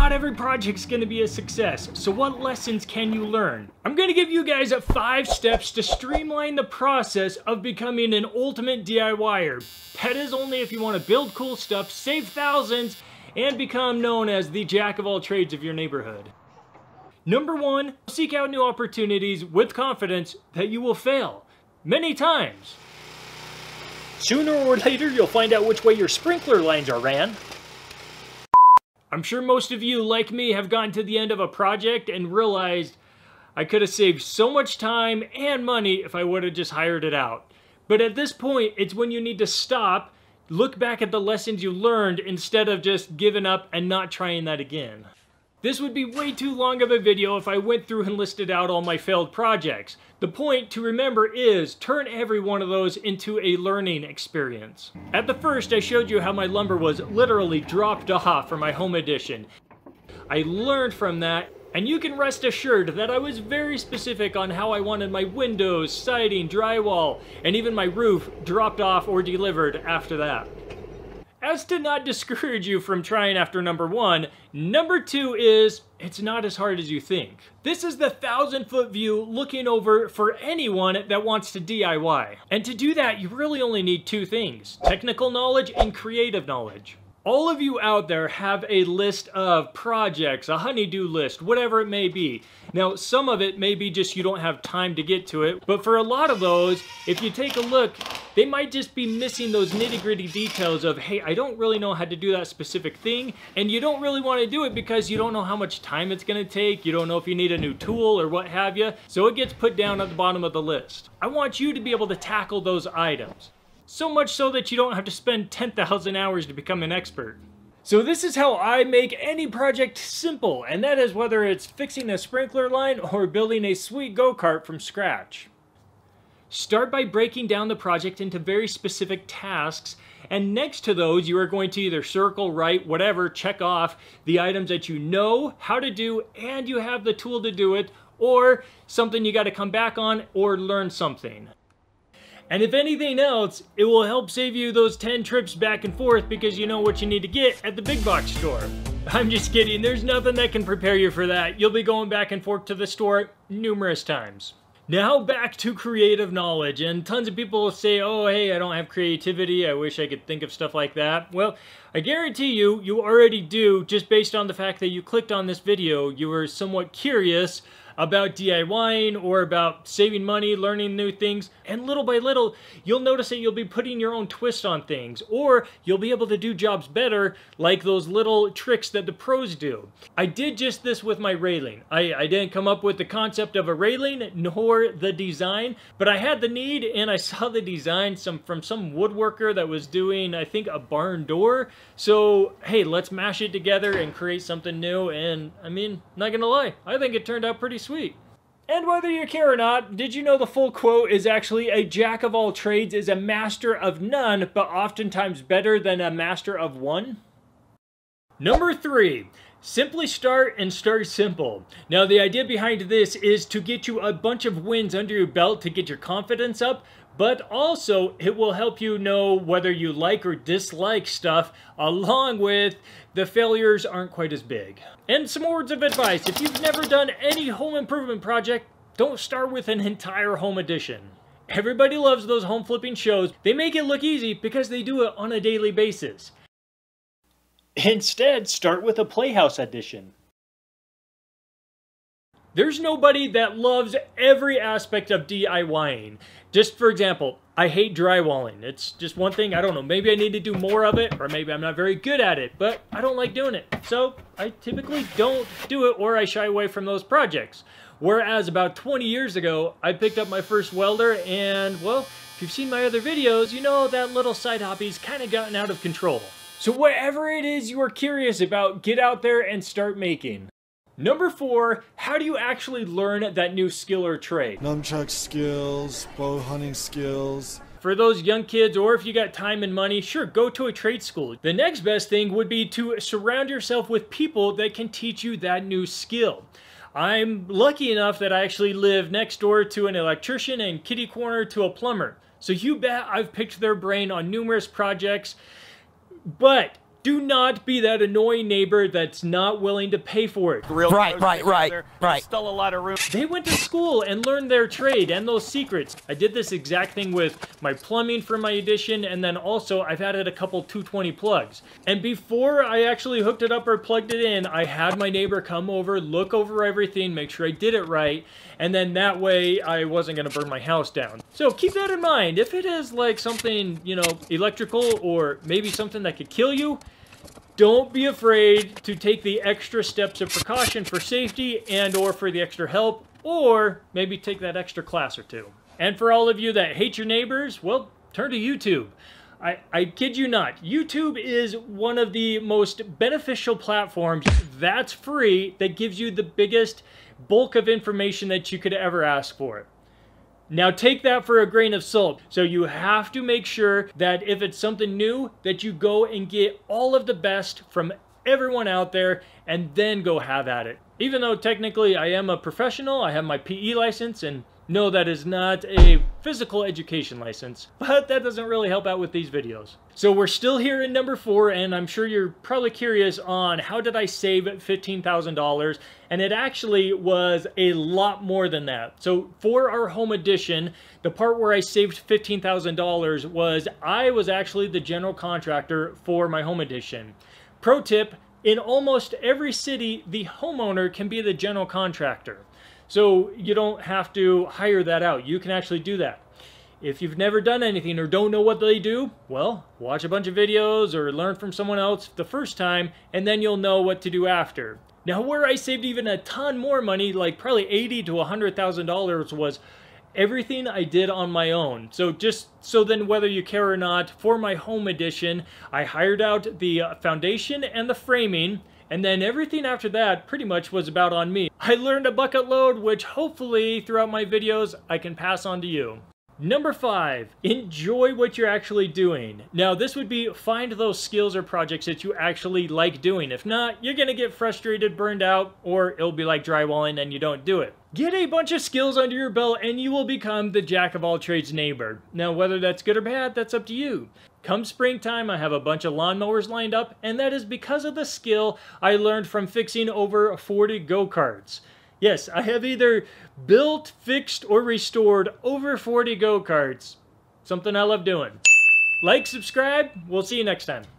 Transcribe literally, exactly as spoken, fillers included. Not every project's gonna be a success, so what lessons can you learn? I'm gonna give you guys five steps to streamline the process of becoming an ultimate D I Y-er. That is only if you wanna build cool stuff, save thousands, and become known as the jack of all trades of your neighborhood. Number one, seek out new opportunities with confidence that you will fail many times. Sooner or later, you'll find out which way your sprinkler lines are ran. I'm sure most of you, like me, have gotten to the end of a project and realized I could have saved so much time and money if I would have just hired it out. But at this point, it's when you need to stop, look back at the lessons you learned instead of just giving up and not trying that again. This would be way too long of a video if I went through and listed out all my failed projects. The point to remember is turn every one of those into a learning experience. At the first, I showed you how my lumber was literally dropped off for my home edition. I learned from that, and you can rest assured that I was very specific on how I wanted my windows, siding, drywall, and even my roof dropped off or delivered after that. As to not discourage you from trying after number one, number two is, it's not as hard as you think. This is the thousand foot view looking over for anyone that wants to D I Y. And to do that, you really only need two things, technical knowledge and creative knowledge. All of you out there have a list of projects, a honey-do list, whatever it may be. Now, some of it may be just you don't have time to get to it, but for a lot of those, if you take a look, they might just be missing those nitty-gritty details of, hey, I don't really know how to do that specific thing, and you don't really want to do it because you don't know how much time it's going to take, you don't know if you need a new tool or what have you, so it gets put down at the bottom of the list. I want you to be able to tackle those items, so much so that you don't have to spend ten thousand hours to become an expert. So this is how I make any project simple, and that is whether it's fixing a sprinkler line or building a sweet go-kart from scratch. Start by breaking down the project into very specific tasks, and next to those you are going to either circle, write, whatever, check off the items that you know how to do and you have the tool to do it, or something you got to come back on or learn something. And if anything else, it will help save you those ten trips back and forth because you know what you need to get at the big box store. I'm just kidding, there's nothing that can prepare you for that. You'll be going back and forth to the store numerous times. Now back to creative knowledge, and tons of people will say, oh hey, I don't have creativity, I wish I could think of stuff like that. Well, I guarantee you, you already do, just based on the fact that you clicked on this video, you were somewhat curious about DIYing or about saving money, learning new things, and little by little, you'll notice that you'll be putting your own twist on things, or you'll be able to do jobs better, like those little tricks that the pros do. I did just this with my railing. I, I didn't come up with the concept of a railing, nor the design, but I had the need, and I saw the design some, from some woodworker that was doing, I think, a barn door. So, hey, let's mash it together and create something new, and, I mean, not gonna lie, I think it turned out pretty sweet. Sweet. And whether you care or not, did you know the full quote is actually a jack of all trades is a master of none, but oftentimes better than a master of one? Number three, simply start and start simple. Now the idea behind this is to get you a bunch of wins under your belt to get your confidence up, but also it will help you know whether you like or dislike stuff, along with the failures aren't quite as big. And some words of advice, if you've never done any home improvement project, don't start with an entire home edition. Everybody loves those home flipping shows. They make it look easy because they do it on a daily basis. Instead, start with a playhouse edition. There's nobody that loves every aspect of DIYing. Just for example, I hate drywalling. It's just one thing, I don't know, maybe I need to do more of it, or maybe I'm not very good at it, but I don't like doing it. So I typically don't do it, or I shy away from those projects. Whereas about twenty years ago, I picked up my first welder, and well, if you've seen my other videos, you know that little side hobby's kind of gotten out of control. So whatever it is you are curious about, get out there and start making. Number four, how do you actually learn that new skill or trade? Nunchuck skills, bow hunting skills. For those young kids, or if you got time and money, sure, go to a trade school. The next best thing would be to surround yourself with people that can teach you that new skill. I'm lucky enough that I actually live next door to an electrician and kitty corner to a plumber. So you bet I've picked their brain on numerous projects, but Do not be that annoying neighbor that's not willing to pay for it. Real right, right, right, there. right. There's still a lot of room. They went to school and learned their trade and those secrets. I did this exact thing with my plumbing for my addition, and then also I've added a couple two twenty plugs. And before I actually hooked it up or plugged it in, I had my neighbor come over, look over everything, make sure I did it right, and then that way I wasn't gonna burn my house down. So keep that in mind. If it is like something, you know, electrical or maybe something that could kill you, don't be afraid to take the extra steps of precaution for safety and or for the extra help, or maybe take that extra class or two. And for all of you that hate your neighbors, well, turn to YouTube. I, I kid you not, YouTube is one of the most beneficial platforms that's free that gives you the biggest bulk of information that you could ever ask for. Now take that for a grain of salt. So you have to make sure that if it's something new, that you go and get all of the best from everyone out there and then go have at it. Even though technically I am a professional, I have my P E license, and no, that is not a physical education license, but that doesn't really help out with these videos. So we're still here in number four, and I'm sure you're probably curious on how did I save fifteen thousand dollars, and it actually was a lot more than that. So for our home addition, the part where I saved fifteen thousand dollars was I was actually the general contractor for my home addition. Pro tip, in almost every city, the homeowner can be the general contractor. So you don't have to hire that out. You can actually do that. If you've never done anything or don't know what they do, well, watch a bunch of videos or learn from someone else the first time, and then you'll know what to do after. Now, where I saved even a ton more money, like probably eighty to a hundred thousand dollars, was everything I did on my own. So just so then whether you care or not, for my home addition, I hired out the foundation and the framing, and then everything after that pretty much was about on me. I learned a bucket load, which hopefully throughout my videos I can pass on to you. Number five, enjoy what you're actually doing. Now this would be find those skills or projects that you actually like doing. If not, you're gonna get frustrated, burned out, or it'll be like drywalling and you don't do it. Get a bunch of skills under your belt and you will become the jack of all trades neighbor. Now whether that's good or bad, that's up to you. Come springtime, I have a bunch of lawnmowers lined up, and that is because of the skill I learned from fixing over forty go-karts. Yes, I have either built, fixed, or restored over forty go-karts. Something I love doing. Like, subscribe, we'll see you next time.